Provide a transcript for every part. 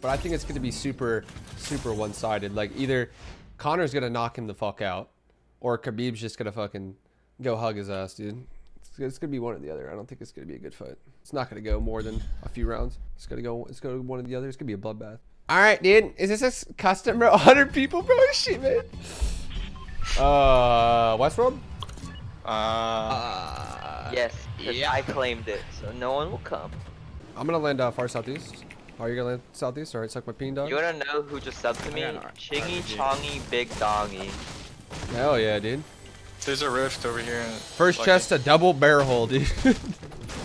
But I think it's going to be super, super one-sided. Like, either Connor's going to knock him the fuck out, or Khabib's just going to fucking go hug his ass, dude. It's going to be one or the other. I don't think it's going to be a good fight. It's not going to go more than a few rounds. It's going to go one or the other. It's going to be a bloodbath. All right, dude. Is this a custom, bro? 100 people, bro? Shit, man. Westworld? Yes, yeah. I claimed it, so no one will come. I'm going to land far southeast. Are you going to land southeast? All right, suck my peen, dog. You want to know who just subbed to me? Right. Chingy, Chongy, Big Dongy. Hell yeah, dude. There's a rift over here. First chest, a double barrel hole, dude.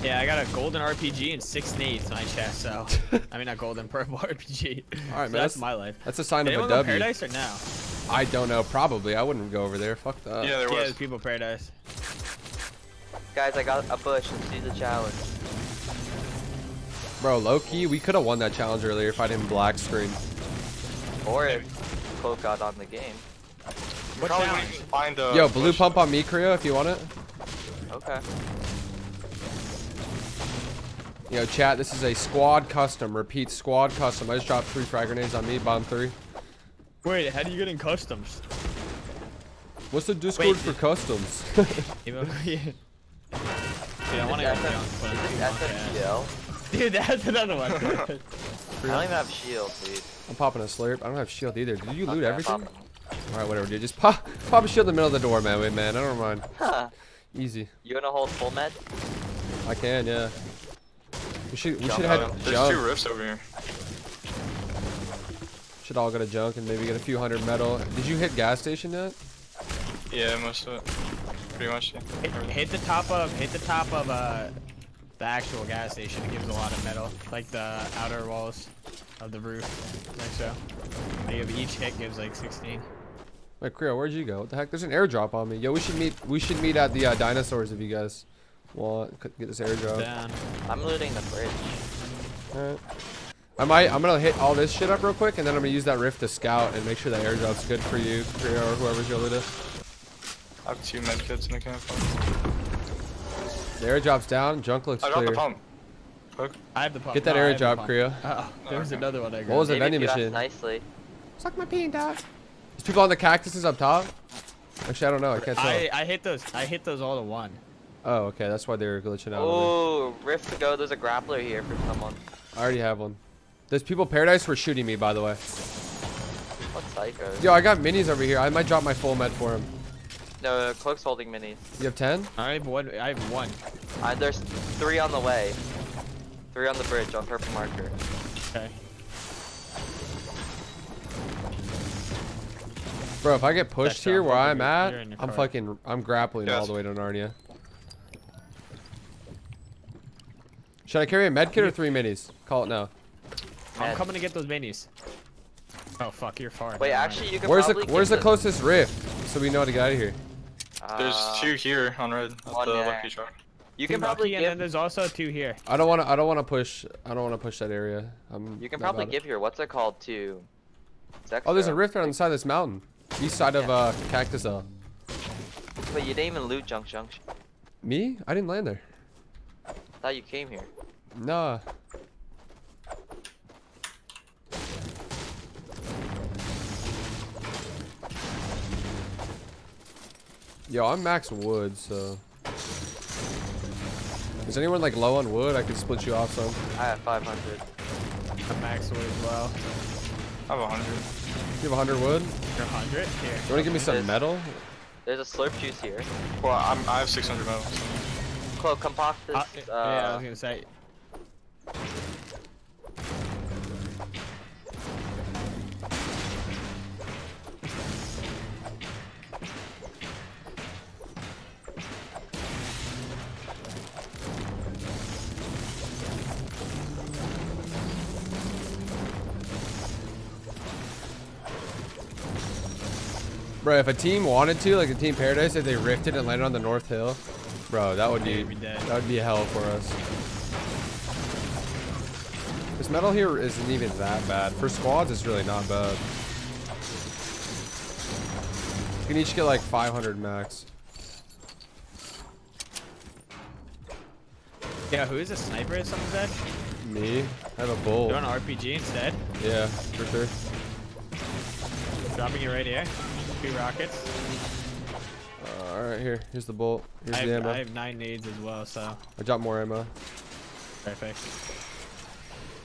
Yeah, I got a golden RPG and 6 nades in my chest, so. I mean, not golden, purple RPG. All right, so man, that's my life. That's a sign of a W. Paradise or no? I don't know. Probably. I wouldn't go over there. Fuck that. Yeah, there was people paradise. Guys, I got a bush. Let's do the challenge. Bro, low key, we could have won that challenge earlier if I didn't black screen. Or if Cloak got on the game. What challenge? Find a yo, blue pump on me, Creo, if you want it. Okay. Yo, chat, this is a squad custom. Repeat, squad custom. I just dropped 3 frag grenades on me, bomb 3. Wait, how do you get in customs? What's the Discord for customs? Dude, I want to go. Dude, that's another one. I don't even have shield, dude. I'm popping a slurp. I don't have shield either. Did you loot everything? Alright, whatever, dude. Just pop a shield in the middle of the door, man. Wait, man. I don't mind. Huh. Easy. You wanna hold full med? I can, yeah. We should have had junk. There's 2 rifts over here. Should all get a junk and maybe get a few hundred metal. Did you hit gas station yet? Yeah, most of it. Pretty much. Yeah. Hit the top of the actual gas station. It gives a lot of metal, like the outer walls of the roof. Like so. Each hit gives like 16. Wait, Creo, where'd you go? What the heck? There's an airdrop on me. Yo, we should meet at the dinosaurs if you guys want. Could get this airdrop. Down. I'm looting the bridge. Alright. I'm gonna hit all this shit up real quick, and then I'm gonna use that rift to scout and make sure that airdrop's good for you, Creo, or whoever's your leader. I have 2 medkits in the campfire. The airdrop's down. Junk looks clear. I got the pump. I have the pump. Get that airdrop, Creo. Uh-oh. There's another one I got. What was the vending machine? Nicely. Suck my peen, dog. There's people on the cactuses up top. Actually, I don't know. I can't tell. I hit those all to one. Oh, okay. That's why they were glitching out. Oh, rift to go. There's a grappler here for someone. I already have one. There's people paradise were shooting me, by the way. What psycho? Yo, I got minis over here. I might drop my full med for him. No, Cloak's holding minis. You have 10? I have one. There's 3 on the way. 3 on the bridge on purple marker. Okay. Bro, if I get pushed here where I'm at, I'm grappling all the way to Narnia. Should I carry a medkit or 3 minis? Call it now. I'm coming to get those minis. Oh fuck, you're far. Wait, actually, you can where's the closest rift? So we know how to get out of here. There's 2 here on red. On the lucky truck. You can probably get. And then there's also 2 here. I don't want to push that area. You can probably give here. What's it called to? Oh, there's a rift right on the side of this mountain. East side of Cactus L. But you didn't even loot Junk Junction. Me? I didn't land there. I thought you came here. Nah. Yo, I'm max wood, so. Is anyone like low on wood? I can split you off some. I have 500. I'm max wood as well. I have 100. You have 100 wood? You're 100? Here. You wanna give me some metal? There's a slurp juice here. Well, I have 600 metal. Clo, come pop this. Yeah, I was gonna say. Bro, if a team wanted to, like a team Paradise, if they rifted and landed on the north hill, bro, that would be hell for us. This metal here isn't even that bad. For squads, it's really not bad. You can each get like 500 max. Yeah, who is a sniper or something? Me? I have a bowl. You're on an RPG instead? Yeah, for sure. Dropping it right here. 2 rockets. Alright, here. Here's the bolt. Here's the ammo. I have 9 nades as well, so. I dropped more ammo. Perfect.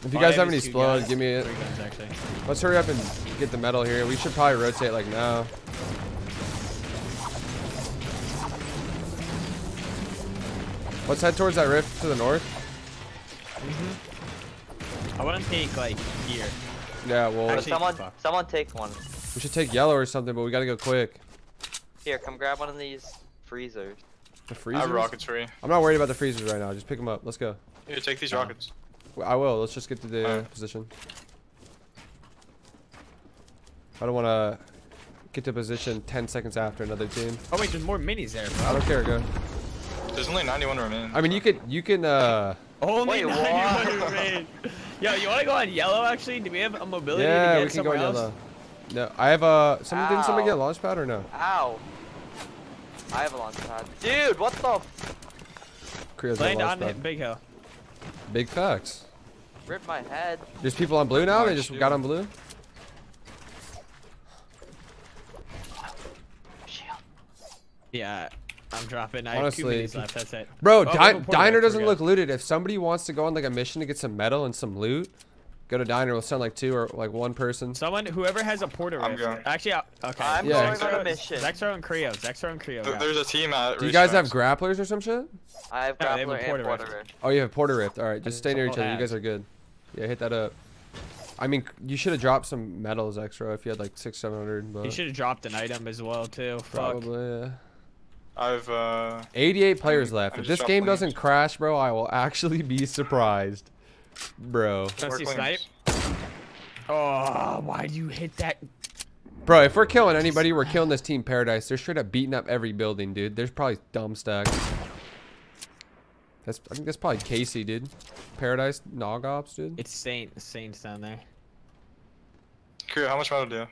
If you guys have any explode, give me it. 3 guns, actually. Let's hurry up and get the metal here. We should probably rotate like now. Let's head towards that rift to the north. Mm-hmm. I want to take like here. Yeah, well. Actually, someone take one. We should take yellow or something, but we gotta go quick. Here, come grab one of these freezers. The freezers? I have rocketry. I'm not worried about the freezers right now. Just pick them up. Let's go. Here, take these rockets. I will. Let's just get to the position. I don't want to get to position 10 seconds after another team. Oh wait, there's more minis there, bro. I don't care. Go. There's only 91 remaining. I mean, you can. Only 91 remaining. Yo, you want to go on yellow? Actually, do we have a mobility to get somewhere else? Yeah, we can go yellow. No, I have a. Didn't somebody get a launch pad or no? Ow. I have a launch pad. Dude, what the? Land on it, big hill. Big facts. Rip my head. There's people on blue now? They just got on blue? Shield. Yeah, I'm dropping. I have 2 minutes left. That's it. Bro, Diner doesn't look looted. If somebody wants to go on like a mission to get some metal and some loot, go to Diner. We'll send like 2 or like 1 person. Someone, whoever has a porter. I'm going. Actually, okay. I'm going on a mission. Zexar and Creo. There's a team out. Do you guys have grapplers or some shit? I have grappler and porter rift. Oh, you have porter rift. All right, just stay near each other. You guys are good. Yeah, hit that up. I mean, you should have dropped some medals extra if you had like 600, 700. But... You should have dropped an item as well too. Probably. Yeah. I've 88 players left. If this game doesn't crash, bro, I will actually be surprised, bro. Can I see snipe? Oh, why do you hit that? Bro, if we're killing anybody, we're killing this team Paradise. They're straight up beating up every building, dude. There's probably dumb stacks. I think that's probably Casey, dude. Paradise, Nog Ops, dude. It's Saints down there. Cool, how much metal do you have?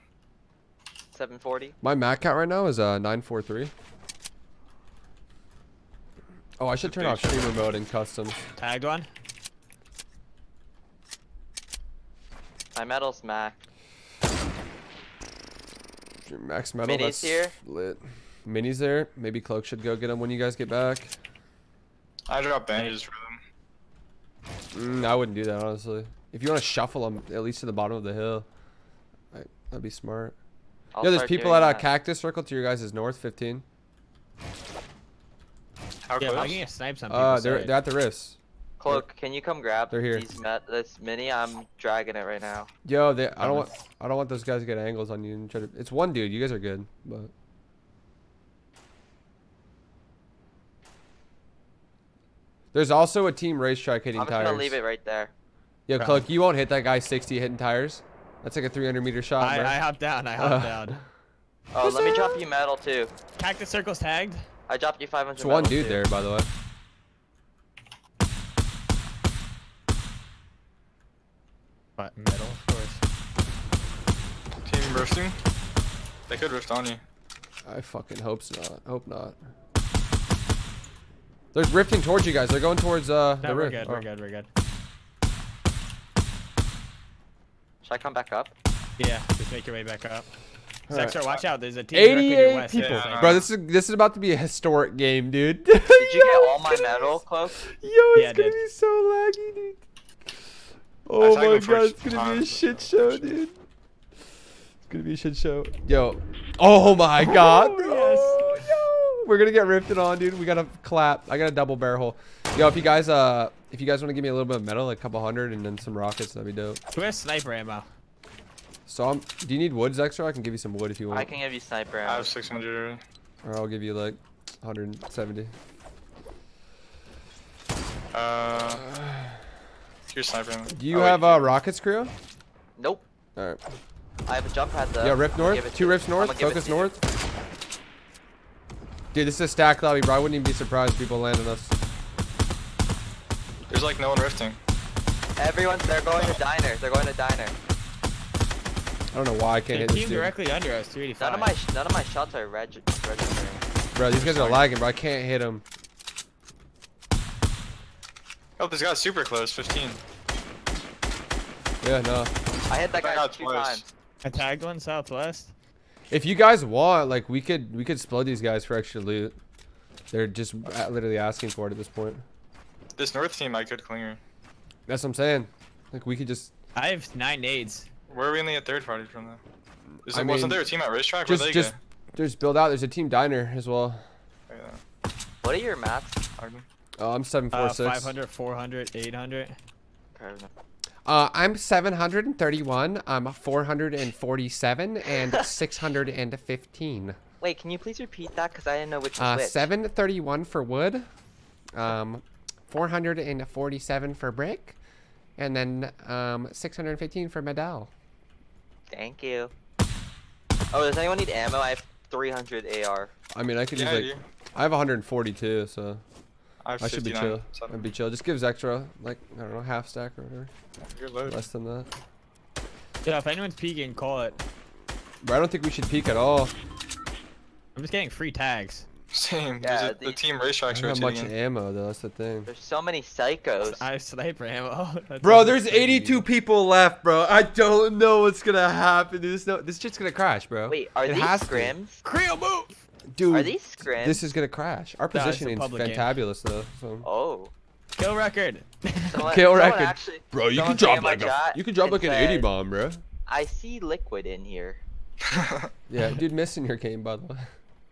740. My max count right now is 943. Oh, I should turn off streamer mode in custom. Tagged one. My metal's max. Your max metal, minis that's here. Lit. Minis there. Maybe Cloak should go get them when you guys get back. I drop bandages for them. I wouldn't do that, honestly. If you want to shuffle them, at least to the bottom of the hill, that'd be smart. Yeah, there's people at Cactus Circle to your guys' north, 15. How close? I'm getting sniped on people. They're at the rifts. Cloak, can you come grab this mini? I'm dragging it right now. Yo, I don't want those guys to get angles on you and try to. It's one dude. You guys are good, but. There's also a team racetrack hitting tires. I'm gonna leave it right there. Yo, Cloak, you won't hit that guy 60 hitting tires. That's like a 300-meter shot. I hopped down. I hopped down. Oh, let me drop you metal too. Cactus Circle's tagged. I dropped you 500. There's one dude there, by the way. But metal, of course. Team rifting. They could rift on you. I fucking hope not. Hope not. They're rifting towards you guys. They're going towards the rift. We're good, we're good. Should I come back up? Yeah, just make your way back up. Zexar, watch out. There's a team directly to your west. 88 people. Yeah. Bro, this is about to be a historic game, dude. Did you get all my metal, Cloak? Yo, it's gonna be so laggy, dude. Oh my god, it's gonna be a shit show, dude. It's gonna be a shit show. Yo. Oh my god, bro. Yes. We're gonna get rifted on, dude. We gotta clap. I got a double barrel. Yo, if you guys want to give me a little bit of metal, like a couple hundred, and then some rockets, that'd be dope. We have sniper ammo. So do you need woods extra? I can give you some wood if you want. I can give you sniper ammo. I have 600. Or I'll give you like 170. Here's sniper ammo. Do you have rockets, Creo? Nope. All right. I have a jump pad though. Yeah, rift north. 2 rifts north. Focus north. Dude, this is a stack lobby, bro. I wouldn't even be surprised if people landed us. There's like no one rifting. They're going to Diner. I don't know why I can't hit this dude. Directly under us, 385. None of my shots are registering. Bro, these guys are lagging, bro. I can't hit them. Oh, this guy's super close, 15. Yeah, no. I hit that guy out 2 times. I tagged one southwest. If you guys want, like, we could split these guys for extra loot. They're just literally asking for it at this point. This north team, I could clear. That's what I'm saying. Like, we could just. I have 9 nades. Where are we only at third party from though? Like, wasn't there a team at racetrack? There's build out. There's a team diner as well. What are your maps? Oh, I'm 746. 500, 400, 800. I'm 731. I'm 447 and 615. Wait, can you please repeat that? Because I didn't know which was which. 731 for wood. 447 for brick. And then 615 for medal. Thank you. Oh, does anyone need ammo? I have 300 AR. I mean, I could use like... I have 142, so... I should be chill. I'd be chill. Just gives extra, like, I don't know, half stack or whatever. You're loaded. Less than that. Yeah, if anyone's peeking, call it. But I don't think we should peek at all. I'm just getting free tags. Same. Yeah, the team racetracks are much ammo, though. That's the thing. There's so many psychos. I have sniper ammo. Bro, there's 82 people left, bro. I don't know what's gonna happen. This shit's gonna crash, bro. Wait, are these scrims? Creel, move! Dude, are these scrims? This is gonna crash. Our positioning is fantabulous, though. So. Oh, kill record. Kill record. Actually, bro, you can drop like a, you can drop like an 80 bomb, bro. I see liquid in here. Yeah, dude, missing your game, by the way.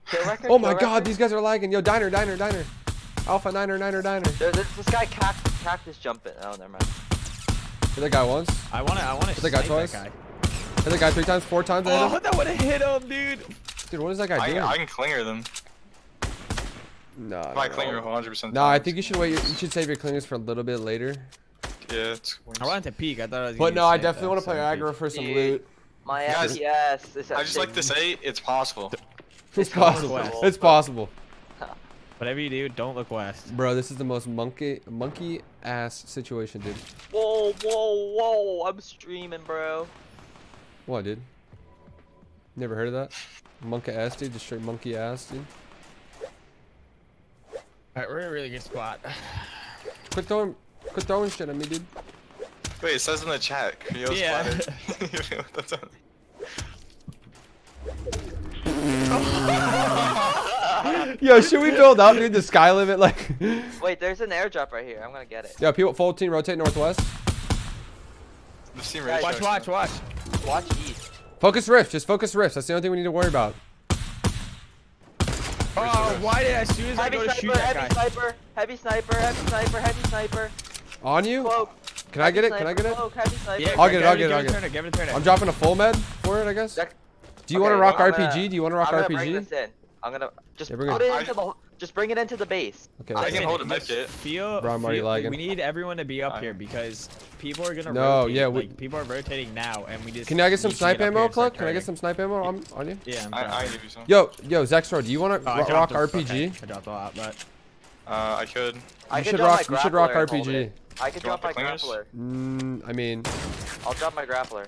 Kill record, oh my god, record. These guys are lagging. Yo, diner, diner, diner. Alpha, niner, niner, diner. This guy cactus jumping. Oh, never mind. Hit that guy once. I wanna hit that guy twice. That guy. Hit that guy 3 times, 4 times. Oh, that would have hit him, dude. Dude, what is that guy doing? I can clinger them. No, I clinger 100%. No, I think you should wait. You should save your clingers for a little bit later. Yeah, it's I wanted to peek. I thought I was. But no, I definitely want to play aggro for some loot. My FPS. Yes, I just like to say it's possible. It's possible. It's possible. Whatever you do, don't look west. Bro, this is the most monkey ass situation, dude. Whoa, whoa, whoa! I'm streaming, bro. What, dude? Never heard of that? Monkey ass, dude. Just straight monkey ass, dude. Alright, we're in a really good spot. Quit throwing shit at me, dude. Wait, it says in the chat. Creo's splattered. That's on. Yo, should we build out, dude? The sky limit, like. Wait, there's an airdrop right here. I'm gonna get it. Yeah, people, full team rotate northwest. Watch east. Focus rifts. Just focus rifts. That's the only thing we need to worry about. Oh, why did I shoot? As I go to shoot that guy. Heavy sniper. On you? Cloak. Can I get it? Can I get it? Cloak, heavy sniper. Yeah, I'll get it. I'm dropping a full med for it, I guess. Do you want to rock RPG? Do you want to rock RPG? I'm gonna bring this in. I'm gonna just put it into the. Just bring it into the base. Okay. I can hold a midget. Bro, I'm already lagging. We need everyone to be up here because people are gonna. No, rotate, yeah, like, people are rotating now, and we just. Can I get some snipe ammo, Cluck? Can I get some snipe ammo on you? Yeah. I give you some. Yo, Zexro, do you want to rock RPG? Okay. I dropped a lot, but. I could. You should rock RPG. I could drop my grappler. I mean. I'll drop my grappler.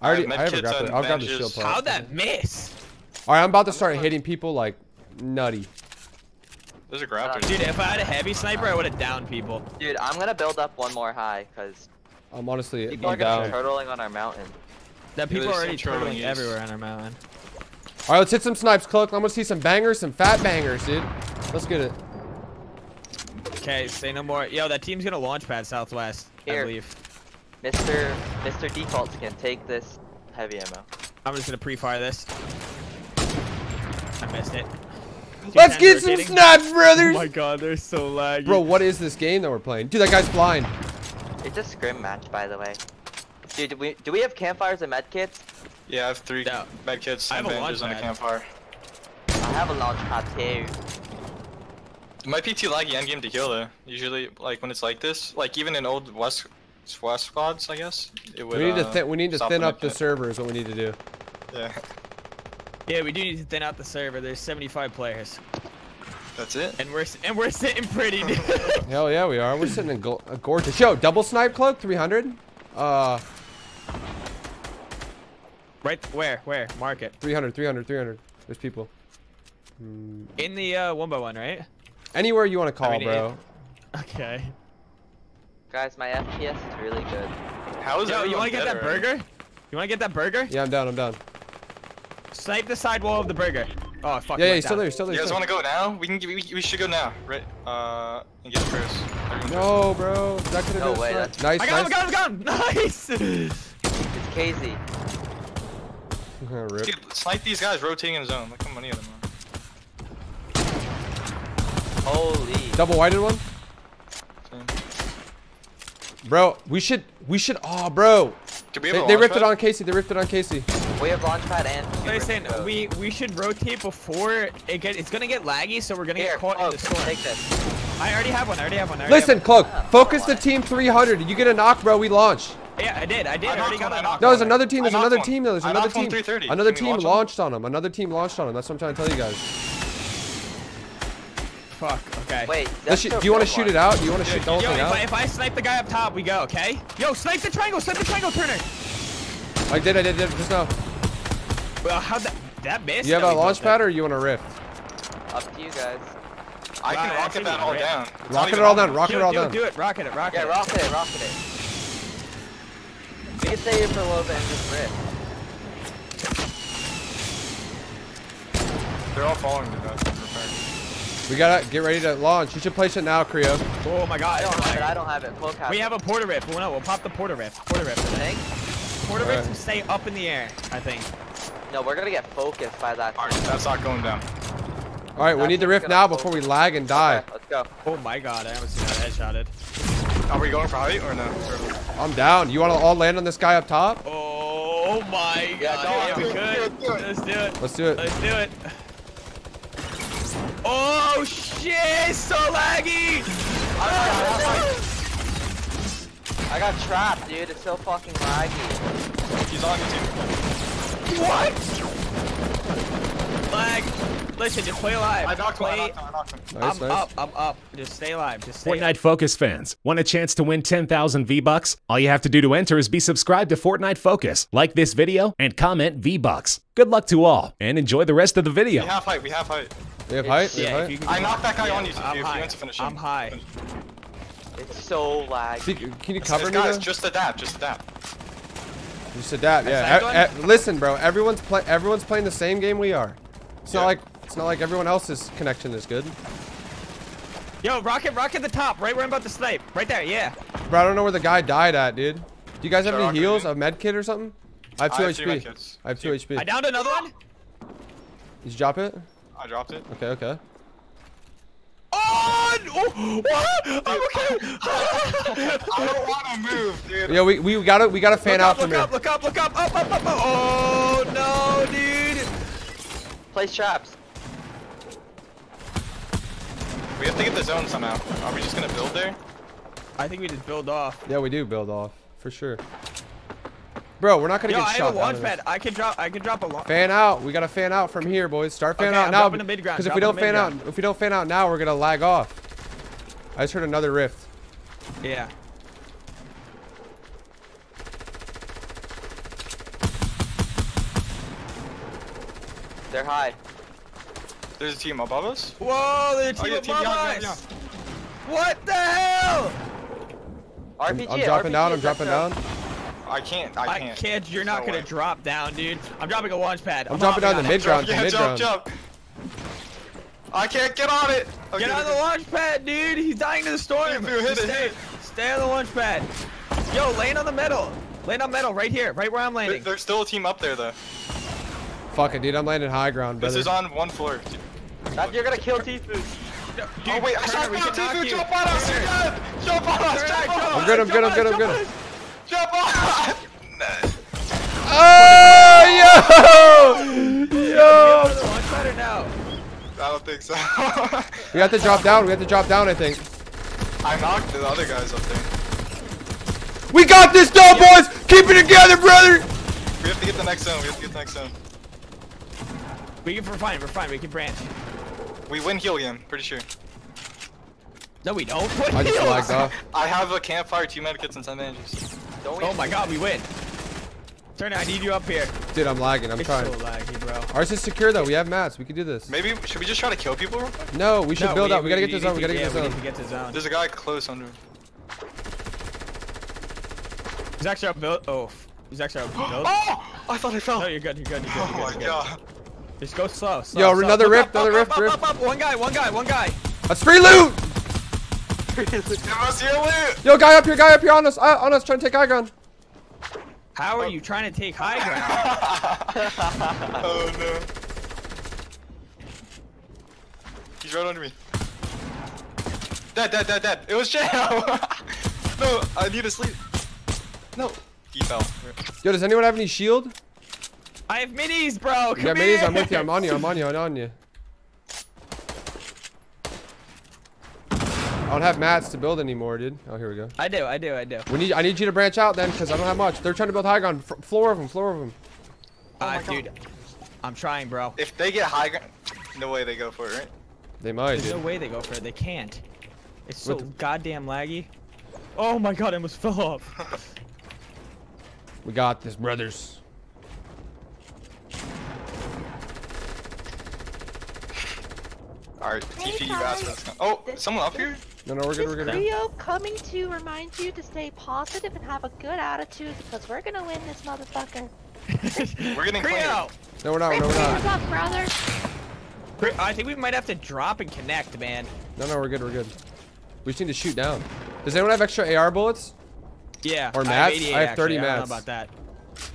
I have a grappler. I'll grab the shield part. How'd that miss? All right, I'm about to start hitting people like nutty. There's a grappler. Dude, if I had a heavy sniper, I would have downed people. Dude, I'm gonna buld up one more high, cause I'm honestly people are gonna be turtling on our mountain. That people are already turtling everywhere on our mountain. All right, let's hit some snipes, Cluck. I'm gonna see some bangers, some fat bangers, dude. Let's get it. Okay, say no more. Yo, that team's gonna launch pad southwest. Here. I believe. Mr. Defaults can take this heavy ammo. I'm just gonna pre-fire this. I missed it. Let's get some snipes, brothers! Oh my god, they're so laggy. Bro, what is this game that we're playing? Dude, that guy's blind. It's a scrim match, by the way. Dude, do we have campfires and medkits? Yeah, I have 3 medkits and bandages on a campfire. I have a launch pad too. It might be too laggy endgame to kill though. Usually, like when it's like this, like even in old West squads, I guess. It would, we need to thin up the server is what we need to do. Yeah. Yeah, we do need to thin out the server. There's 75 players. That's it. And we're sitting pretty. Dude. Hell yeah, we are. We're sitting in a gorgeous. Yo, double snipe Club 300. Right where? Mark it. 300. There's people. In the 1x1, right? Anywhere you want to call, bro. Okay. Guys, my FPS is really good. How is that? Yo, you want to get that burger? You want to get that burger? Yeah, I'm down. I'm down. Snipe the side wall of the burger. Oh fuck. Yeah, yeah, he's still there. Still there. You guys want to go now? We can. We should go now, right? And get the first. No, bro. That could have been. No way. Nice. I got him. Nice. It's Casey. Dude, snipe these guys rotating in the zone. Look how many of them are. Holy. Double whited one. Same. Bro, we should. Oh, bro. They ripped it on Casey. They ripped it on Casey. We have launch pad and. Listen, we should rotate before it gets. It's gonna get laggy, so we're gonna get caught in the storm. Take this. I already have one. Listen, Cloak. Focus the team 300. You get a knock, bro. We launch. Yeah, I did. I already got a knock. No, there's another team. There's another team. There's another team. Another team launched on him. Another team launched on him. That's what I'm trying to tell you guys. Fuck. Okay. Wait. Do you want to shoot it out? Do you want to shoot the whole thing out? If I snipe the guy up top, we go. Okay. Yo, snipe the triangle. Snipe the triangle, Turner. I did just now. Well, how that missed? You have a launch pad or you want a rift? Up to you guys. I can rocket that all down. Rocket it all down. Rocket it all down. Do it. Rocket it. Rocket it. Yeah, rocket it. Rocket it. You can stay here for a little bit and just rip. They're all following the guys. We gotta get ready to launch. You should place it now, Creo. Oh my god. I don't have it. Cloak has it. We have a porta rift. Well, no, we'll pop the porta rift. Porta rift can stay up in the air, I think. No, we're gonna get focused by that. Alright, that's not going down. Alright, we need the rift now before we lag and die. Okay, let's go. Oh my god, I haven't seen that headshotted. Are we going for height or no? I'm down. You want to all land on this guy up top? Oh my god. Yeah, we could. Let's do it. Let's do it. Oh shit! So laggy! I got trapped, dude. It's so fucking laggy. He's on the team. What? Lag. Listen, just play alive. I knocked him. Nice, I'm up. Just stay alive. Just stay Fortnite up. Focus fans, want a chance to win 10,000 V-Bucks? All you have to do to enter is be subscribed to Fortnite Focus, like this video, and comment V-Bucks. Good luck to all, and enjoy the rest of the video. We have height. We have height? Yeah, I knocked that guy on you, if you want to finish him. I'm high. It's so laggy. See, can you cover me, guys, though? Just adapt. Just adapt, yeah. Listen, bro, everyone's playing the same game we are. It's not like everyone else's connection is good. Yo, rocket the top, right where I'm about to snipe. Right there, yeah. Bro, I don't know where the guy died at, dude. Do you guys have any heals? A med kit or something? I have 2 HP. I have 2 HP. I downed another one? Did you drop it? I dropped it. Okay. Oh! Okay. I don't want to move, dude. Yeah, we gotta fan out from here. Look up. Oh, no, dude. Place traps. We have to get the zone somehow. Are we just gonna build there? I think we just build off. Yeah, we do build off for sure. Bro, we're not gonna get shot. Yo, I have a launch pad. I can drop a launch. Fan out. We gotta fan out from here, boys. Start fan out now. Because if we don't fan out now, we're gonna lag off. I just heard another rift. Yeah. They're high. There's a team above us? Whoa, there's a team above us! What the hell? RPG, I'm dropping down, I'm dropping down. I can't. You're not gonna drop down, dude. I'm dropping a launch pad. I'm dropping down the mid-ground. Yeah, jump. I can't get on it! Okay. Get on the launch pad, dude! He's dying to the storm! Stay on the launch pad. Yo, land on the metal. Land on metal right here, right where I'm landing. There's still a team up there, though. Fuck it, dude. I'm landing high ground, brother. This is on one floor. You're gonna kill Tfue. No, oh wait, I shot down Tfue. Jump on us! Jump on us! I'm good. Jump on us! Oh, yo! I don't think so. We have to drop down, I think. I knocked the other guys up there. We got this, though, boys! Keep it together, brother! We have to get the next zone. We're fine. We can branch. We win heal again, pretty sure. No, we don't. I just lagged off. I have a campfire, 2 medkits, and 10 bandages. Oh my god, we win. Turner, I need you up here. Dude, I'm lagging. I'm trying. It's so laggy, bro. Ours is secure though. We have mats. We can do this. Maybe should we just try to kill people real quick? No, we should build up. We gotta get to zone. There's a guy close under. He's actually up build. Oh, he's actually up build. Oh! I thought I fell. No, you're good. You're good. You're good. You're good. Oh my god. Just go slow. Yo, another rip. Another rip. One guy. One guy. One guy. That's free loot. Yo, guy up here on us, trying to take high ground. How are you trying to take high ground? Oh no. He's right under me. Dead. It was Jam. No, I need to sleep. No. He fell. Yo, does anyone have any shield? I have minis, bro. Come here. Minis, I'm with you. I'm on you. I don't have mats to build anymore, dude. Oh, here we go. I do. I need you to branch out then, because I don't have much. They're trying to build high ground. Floor of them. Dude, I'm trying, bro. If they get high ground, no way they go for it, right? They might. There's no way they go for it. They can't. It's so goddamn laggy. Oh my god, I almost fell off. We got this, brothers. All right, Tfue, you asked. Oh, someone up here? No, we're good. This video coming to remind you to stay positive and have a good attitude because we're gonna win this motherfucker. We're getting clean. No, we're not. What's up, brother? I think we might have to drop and connect, man. No, we're good. We just need to shoot down. Does anyone have extra AR bullets? Yeah. Or mats? I have 30 mats. I don't know about that.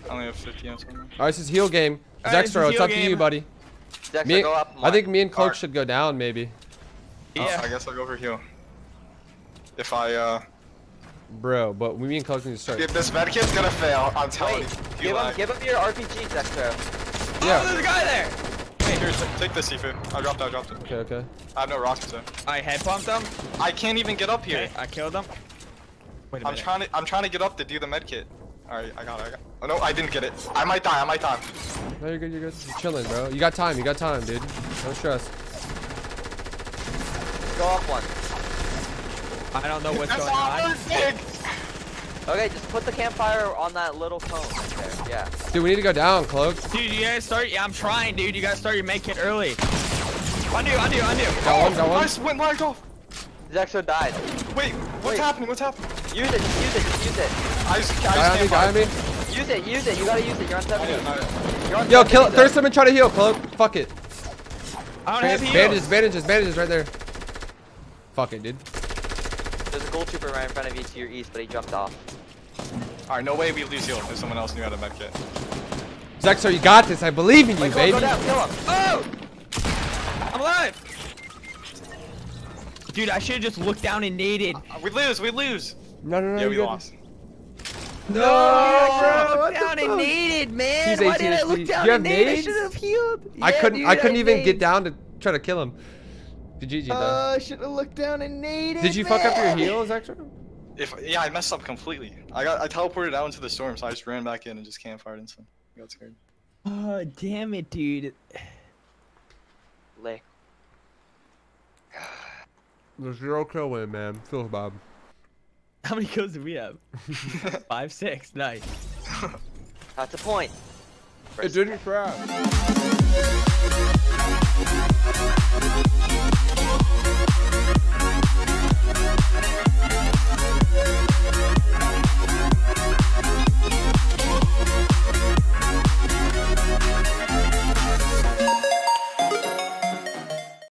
I only have 50 on something. Alright, this is heal game. Zextro, it's up to you, buddy. Dexter, go up. I think me and Cloak should go down, maybe. Yeah. I guess I'll go over heal. If I, Bro, but me and Cloak need to start. If this medkit's gonna fail, I'm telling you. Give him your RPG, Dexter. Yeah. Oh, there's a guy there! Here, take this, Tfue. I dropped it. Okay. I have no rockets, though. I headbumped them. I can't even get up here. Okay, I killed them. Wait a minute. I'm trying to get up to do the medkit. Alright, I got it. Oh no, I didn't get it. I might die. No, you're good. You're chilling, bro. You got time, dude. Don't stress. Go off one. I don't know what's going on. Okay, just put the campfire on that little cone right there. Yeah. Dude, we need to go down, Cloak. Dude, you guys start. Yeah, I'm trying, dude. You guys start your medkit early. Undo. Got one. I just went lagged off. Zexo died. Wait, what's happening? Use it. I just can't. Use it. You gotta use it. You're on 70. You're on 70. Yo, kill Thurston and try to heal, Cloak. Fuck it. I don't have heals. Bandages right there. Fuck it, dude. There's a gold trooper right in front of you to your east, but he jumped off. Alright, no way we lose heal if someone else knew how to medkit. Zexo, you got this. I believe in you, baby. Go down, kill him. Oh! I'm alive! Dude, I should have just looked down and naded. We lose. No. Yeah, we lost. No, I looked down and naded, man. Why did I look down and naded? I should have healed. I couldn't even get down to try to kill him. GG though. I should have looked down and naded. Did you fuck up your heals, actually? Yeah, I messed up completely. I teleported out into the storm, so I just ran back in and just campfired and got scared. Oh, damn it, dude. Lick. The 0 kill win, man. Feels bad. How many kills do we have? 5, 6. Nice. That's a point. It didn't crash.